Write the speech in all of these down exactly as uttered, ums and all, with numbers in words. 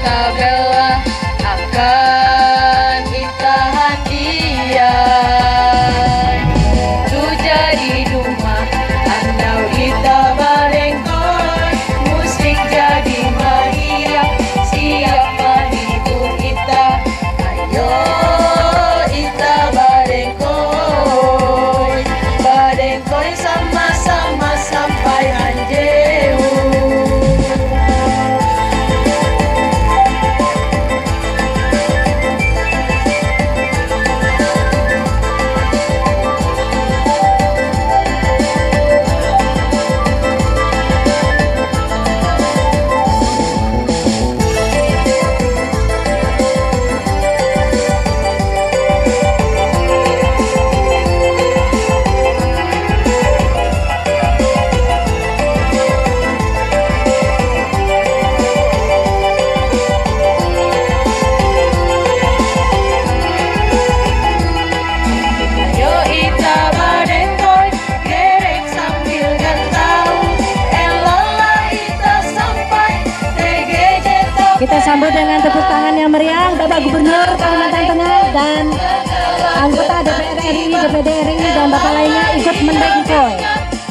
kita bela, akan kita hadiah. Ku jadi rumah, andau kita Badengkoi, musik jadi meriah, siap maju kita, ayo kita Badengkoi, Badengkoi sama-sama sampai anjing. Kita sambut dengan tepuk tangan yang meriah Bapak Gubernur Kalimantan Tengah dan anggota D P R R I, D P D R I dan Bapak lainnya ikut mendengkoi. Badengkoi, Badengkoi.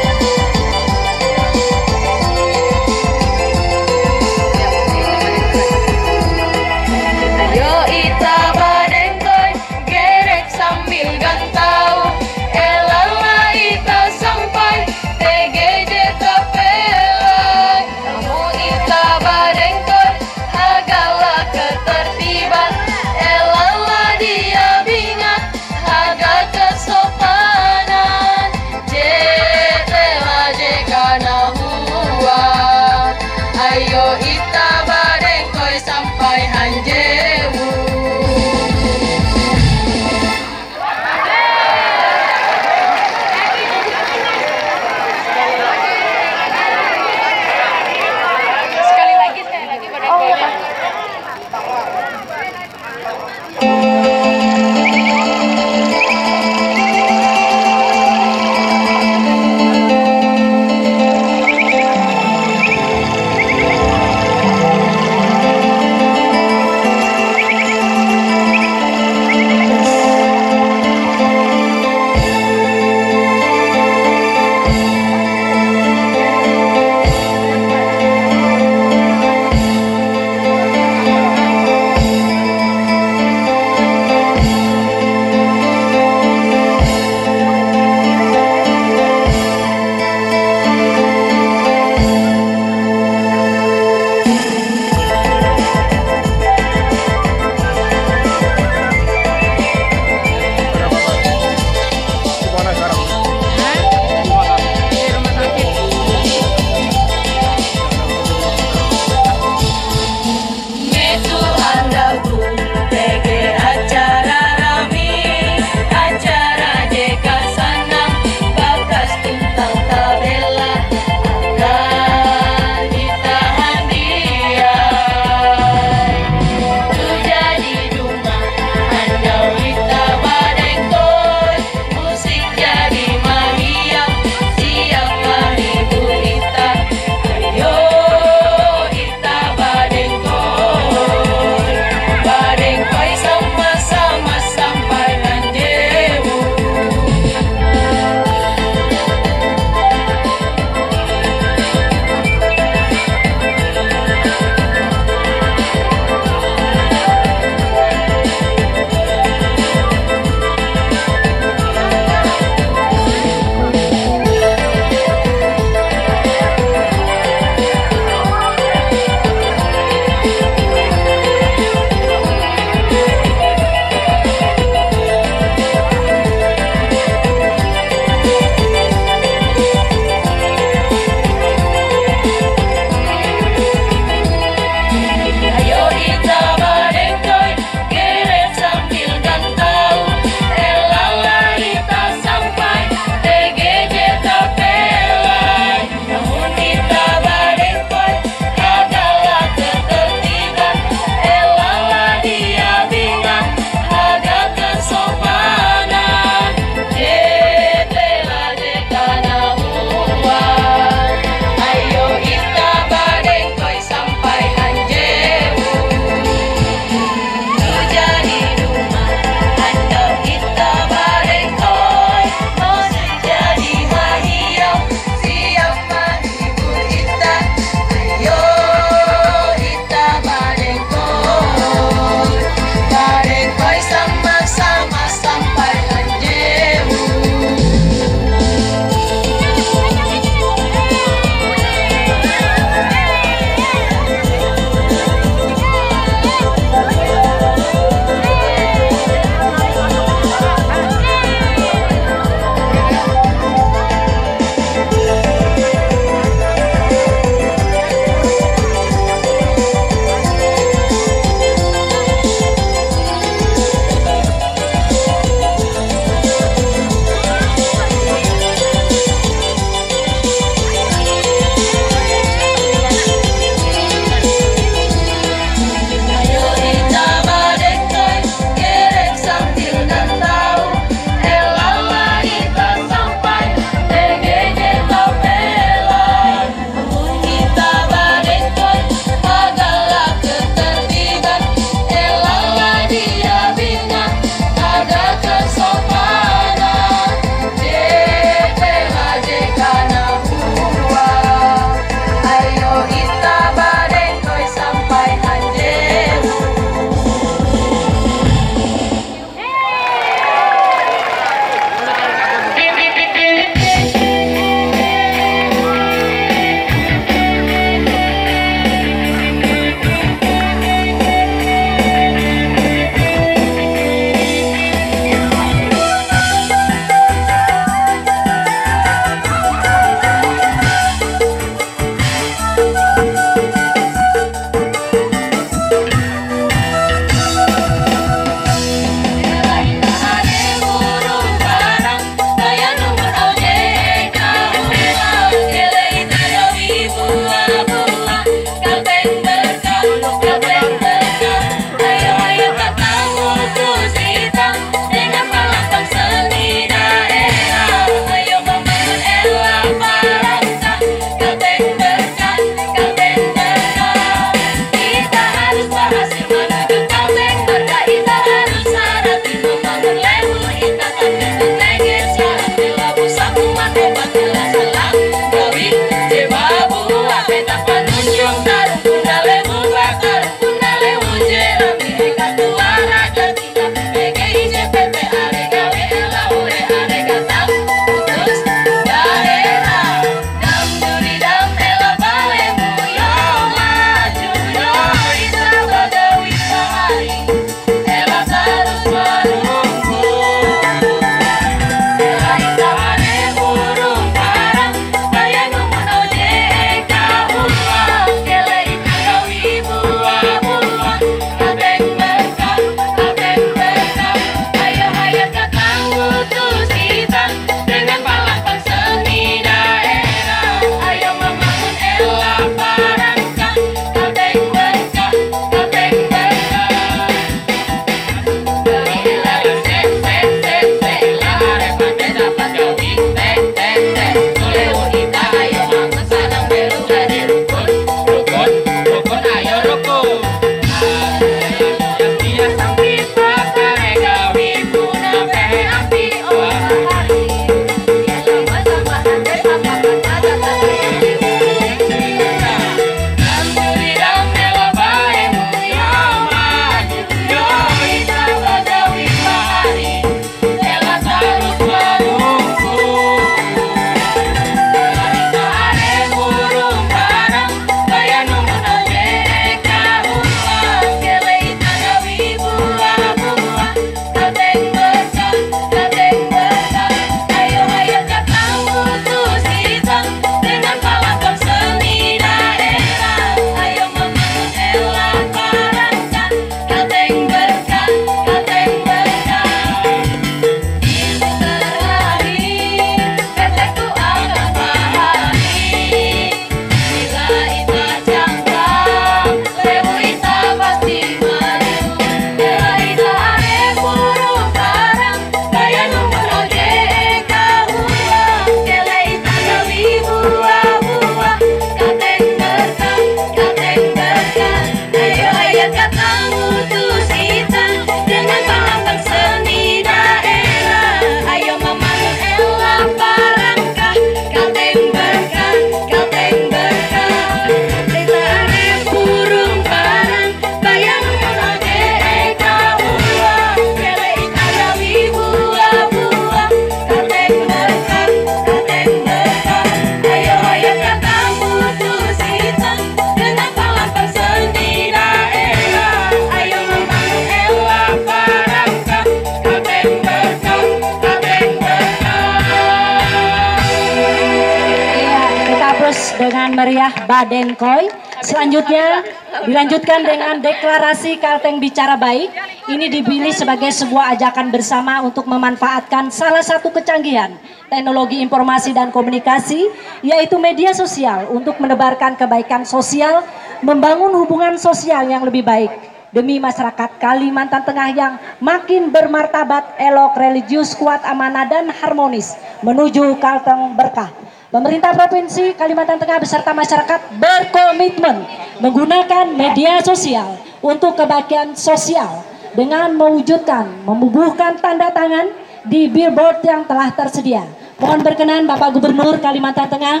dengan meriah Badengkoi. Selanjutnya dilanjutkan dengan deklarasi Kalteng Bicara Baik. Ini dipilih sebagai sebuah ajakan bersama untuk memanfaatkan salah satu kecanggihan teknologi informasi dan komunikasi, yaitu media sosial, untuk menebarkan kebaikan sosial, membangun hubungan sosial yang lebih baik demi masyarakat Kalimantan Tengah yang makin bermartabat, elok, religius, kuat, amanah, dan harmonis menuju Kalteng Berkah. Pemerintah Provinsi Kalimantan Tengah beserta masyarakat berkomitmen menggunakan media sosial untuk kebaikan sosial dengan mewujudkan, membubuhkan tanda tangan di billboard yang telah tersedia. Mohon berkenan Bapak Gubernur Kalimantan Tengah,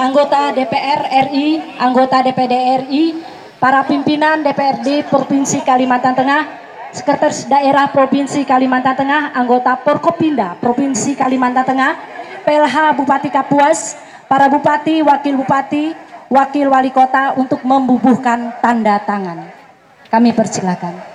anggota D P R R I, anggota D P D R I, para pimpinan D P R D Provinsi Kalimantan Tengah, Sekretaris Daerah Provinsi Kalimantan Tengah, anggota Forkopimda Provinsi Kalimantan Tengah, P L H Bupati Kapuas, para bupati, wakil bupati, wakil wali kota untuk membubuhkan tanda tangan. Kami persilakan.